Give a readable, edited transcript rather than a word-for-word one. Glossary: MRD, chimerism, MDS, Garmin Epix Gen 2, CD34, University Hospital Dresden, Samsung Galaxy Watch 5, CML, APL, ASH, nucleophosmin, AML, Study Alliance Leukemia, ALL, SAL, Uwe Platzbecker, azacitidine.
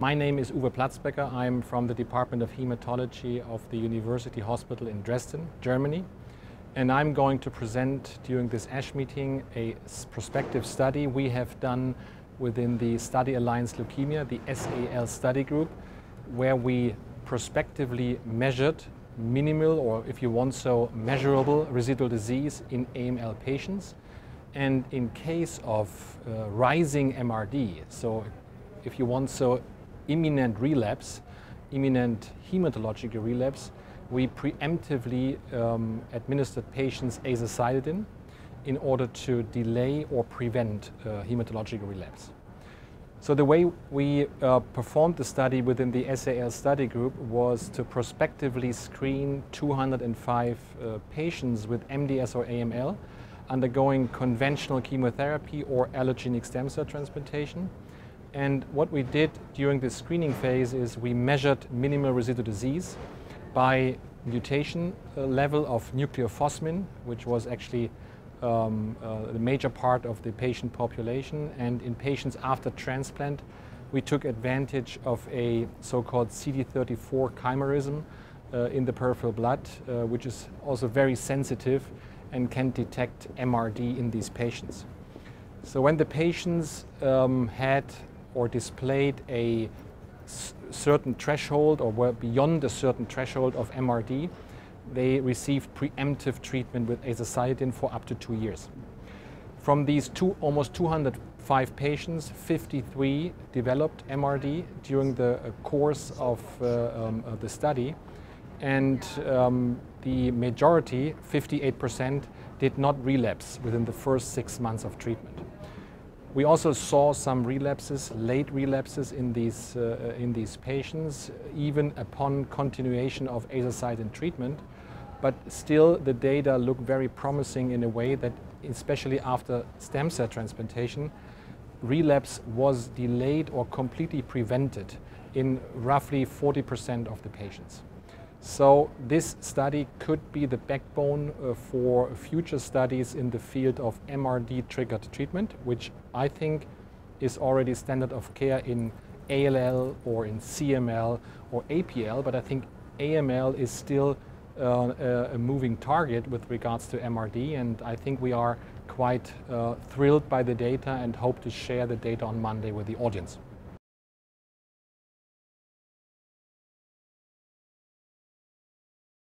My name is Uwe Platzbecker. I'm from the Department of Hematology of the University Hospital in Dresden, Germany. And I'm going to present during this ASH meeting a prospective study we have done within the Study Alliance Leukemia, the SAL study group, where we prospectively measured minimal, or if you want so, measurable residual disease in AML patients. And in case of rising MRD, so if you want so, imminent relapse, imminent hematological relapse, we preemptively administered patients azacitidine in order to delay or prevent hematological relapse. So the way we performed the study within the SAL study group was to prospectively screen 205 patients with MDS or AML undergoing conventional chemotherapy or allogenic stem cell transplantation. And what we did during the screening phase is we measured minimal residual disease by mutation level of nucleophosmin, which was actually the major part of the patient population. And in patients after transplant, we took advantage of a so-called CD34 chimerism in the peripheral blood, which is also very sensitive and can detect MRD in these patients. So when the patients had or displayed a certain threshold or were beyond a certain threshold of MRD, they received preemptive treatment with azacitidine for up to 2 years. From these almost 205 patients, 53 developed MRD during the course of the study, and the majority, 58%, did not relapse within the first 6 months of treatment. We also saw some relapses, late relapses in these patients, even upon continuation of azacitidine treatment. But still, the data look very promising in a way that, especially after stem cell transplantation, relapse was delayed or completely prevented in roughly 40% of the patients. So this study could be the backbone for future studies in the field of MRD-triggered treatment, which I think is already standard of care in ALL or in CML or APL, but I think AML is still a moving target with regards to MRD, and I think we are quite thrilled by the data and hope to share the data on Monday with the audience.